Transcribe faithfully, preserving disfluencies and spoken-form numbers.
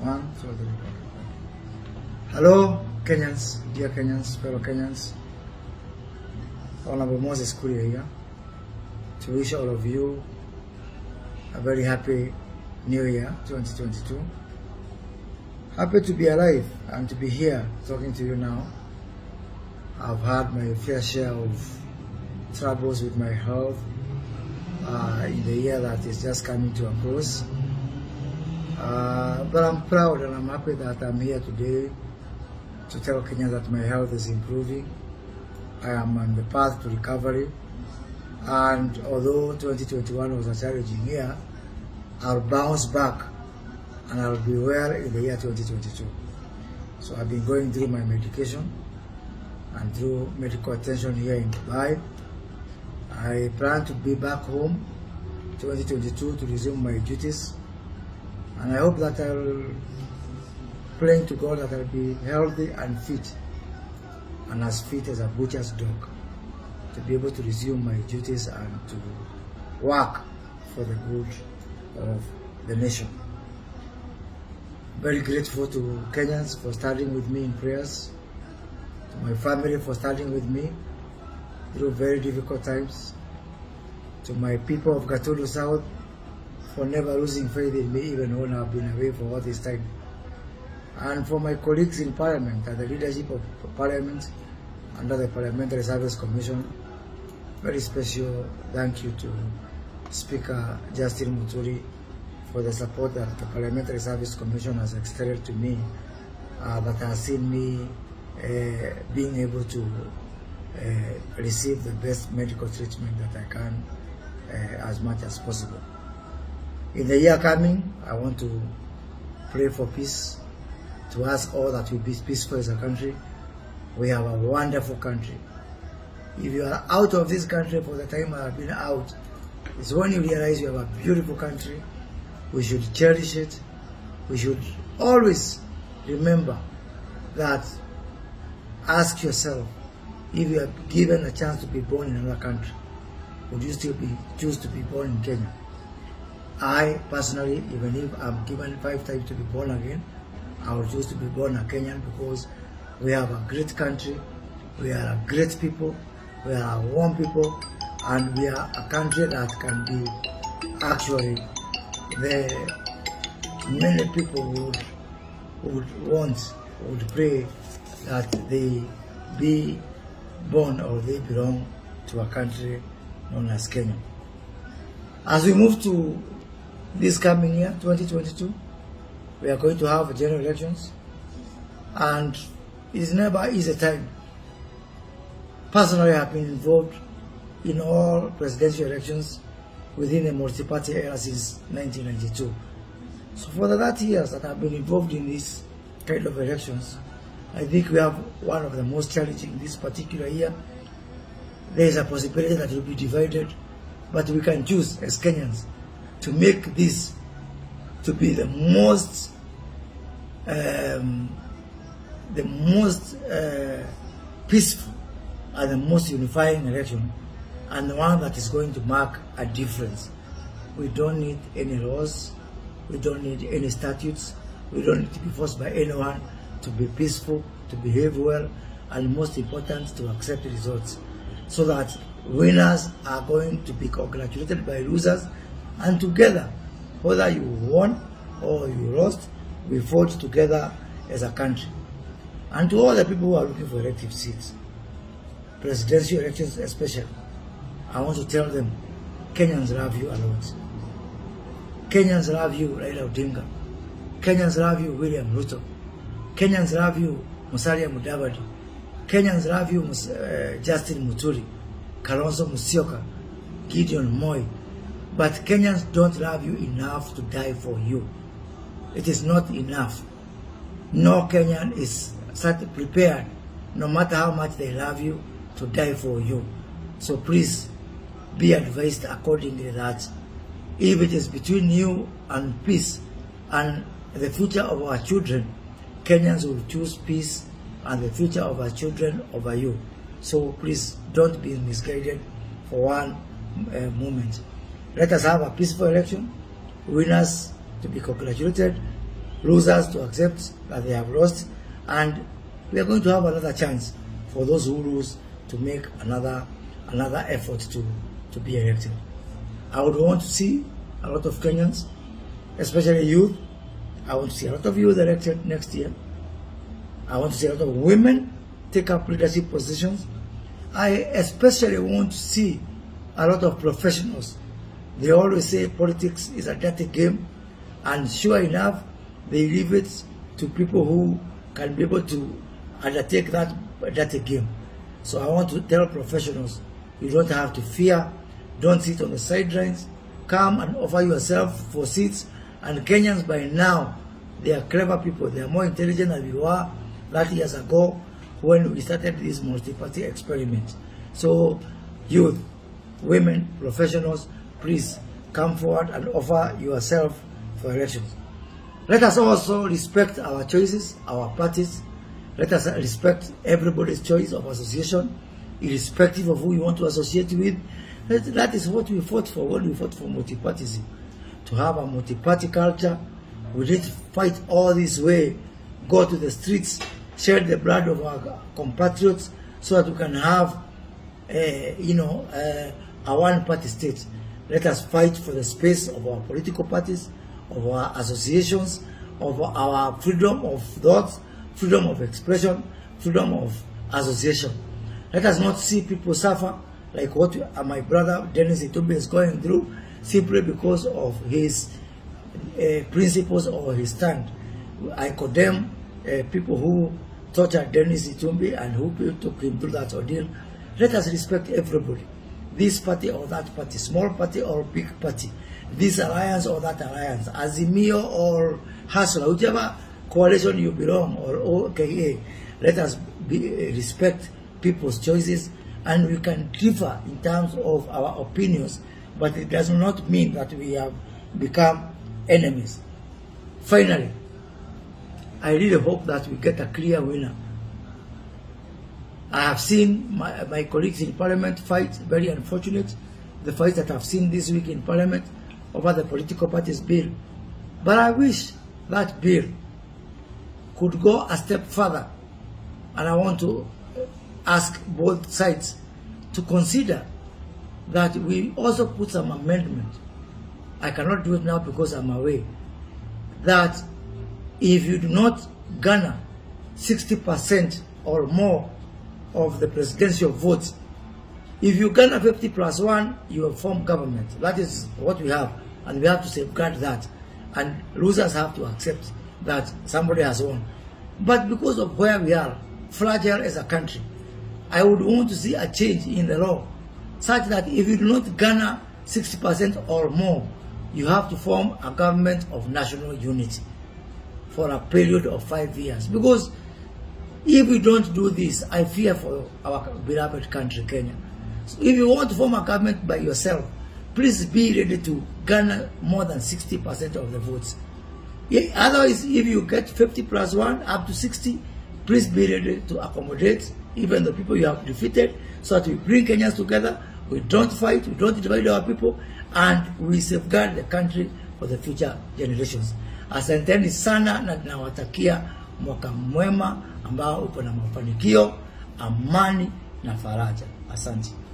One, two, three, four. Hello, Kenyans, dear Kenyans, fellow Kenyans. Honorable Moses Kuria here to wish all of you a very happy New Year twenty twenty-two. Happy to be alive and to be here talking to you now. I've had my fair share of troubles with my health uh, in the year that is just coming to a close. Uh, but I'm proud and I'm happy that I'm here today to tell Kenya that my health is improving. I am on the path to recovery. And although twenty twenty-one was a challenging year, I'll bounce back and I'll be well in the year twenty twenty-two. So I've been going through my medication and through medical attention here in Dubai. I plan to be back home twenty twenty-two to resume my duties. And I hope that I'll, praying to God that I'll be healthy and fit, and as fit as a butcher's dog, to be able to resume my duties and to work for the good of the nation. Very grateful to Kenyans for standing with me in prayers, to my family for standing with me through very difficult times, to my people of Gatundu South for never losing faith in me even when I've been away for all this time, and for my colleagues in Parliament and the leadership of Parliament under the Parliamentary Service Commission. Very special thank you to Speaker Justin Muturi for the support that the Parliamentary Service Commission has extended to me, uh, that has seen me uh, being able to uh, receive the best medical treatment that I can uh, as much as possible. In the year coming, I want to pray for peace, to ask all that we be peaceful as a country. We have a wonderful country. If you are out of this country for the time I have been out, it's when you realize you have a beautiful country. We should cherish it. We should always remember that. Ask yourself, if you are given a chance to be born in another country, would you still be, choose to be born in Kenya? I personally, even if I'm given five times to be born again, I would choose to be born a Kenyan, because we have a great country, we are a great people, we are a warm people, and we are a country that can be actually the many people would, would want, would pray that they be born or they belong to a country known as Kenya. As we move to this coming year, twenty twenty-two, we are going to have general elections, and it's never easy time. Personally, I have been involved in all presidential elections within the multi-party era since nineteen ninety-two. So for the thirty years that I've been involved in this kind of elections, I think we have one of the most challenging this particular year. There is a possibility that we'll be divided, but we can choose as Kenyans to make this to be the most, um, the most uh, peaceful and the most unifying election, and the one that is going to mark a difference. We don't need any laws, we don't need any statutes, we don't need to be forced by anyone to be peaceful, to behave well, and most important, to accept results, so that winners are going to be congratulated by losers, and together, whether you won or you lost, we fought together as a country. And to all the people who are looking for elective seats, presidential elections especially, I want to tell them, Kenyans love you a lot. Kenyans love you, Raila Odinga. Kenyans love you, William Ruto. Kenyans love you, Musalia Mudavadi. Kenyans love you, uh, Justin Muturi, Kalonzo Musyoka, Gideon Moi. But Kenyans don't love you enough to die for you. It is not enough. No Kenyan is prepared, no matter how much they love you, to die for you. So please be advised accordingly that if it is between you and peace and the future of our children, Kenyans will choose peace and the future of our children over you. So please don't be misguided for one uh, moment. Let us have a peaceful election, winners to be congratulated, losers to accept that they have lost, and we are going to have another chance for those who lose to make another another effort to, to be elected. I would want to see a lot of Kenyans, especially youth. I want to see a lot of youth elected next year. I want to see a lot of women take up leadership positions. I especially want to see a lot of professionals. They always say politics is a dirty game, and sure enough, they leave it to people who can be able to undertake that dirty game. So I want to tell professionals, you don't have to fear, don't sit on the sidelines, come and offer yourself for seats. And Kenyans by now, they are clever people, they are more intelligent than we were thirty years ago when we started this multi-party experiment. So youth, women, professionals, please come forward and offer yourself for elections. Let us also respect our choices, our parties. Let us respect everybody's choice of association, irrespective of who you want to associate with. That is what we fought for when we fought for multi-partyism. To have a multi-party culture, we did fight all this way, go to the streets, shed the blood of our compatriots so that we can have a, you know, a, a one-party state. Let us fight for the space of our political parties, of our associations, of our freedom of thought, freedom of expression, freedom of association. Let us not see people suffer like what my brother Dennis Itumbi is going through simply because of his uh, principles or his stand. I condemn uh, people who tortured Dennis Itumbi and who took him through that ordeal. Let us respect everybody, this party or that party, small party or big party, this alliance or that alliance, Azimio or Hustler, whichever coalition you belong or O K A. Let us be, uh, respect people's choices, and we can differ in terms of our opinions, but it does not mean that we have become enemies. Finally, I really hope that we get a clear winner. I have seen my, my colleagues in Parliament fight, very unfortunate, the fight that I've seen this week in Parliament over the political parties bill. But I wish that bill could go a step further, and I want to ask both sides to consider that we also put some amendment. I cannot do it now because I'm away. That if you do not garner sixty percent or more of the presidential votes, if you garner fifty plus one, you have formed government. That is what we have, and we have to safeguard that. And losers have to accept that somebody has won. But because of where we are, fragile as a country, I would want to see a change in the law such that if you do not garner sixty percent or more, you have to form a government of national unity for a period of five years. Because if we don't do this, I fear for our beloved country, Kenya. So if you want to form a government by yourself, please be ready to garner more than sixty percent of the votes. Otherwise, if you get fifty plus one up to sixty, please be ready to accommodate even the people you have defeated, so that we bring Kenyans together, we don't fight, we don't divide our people, and we safeguard the country for the future generations. Asanteni sana na nawatakia mwaka mwema ambao upo na mafanikio, amani na faraja. Asante.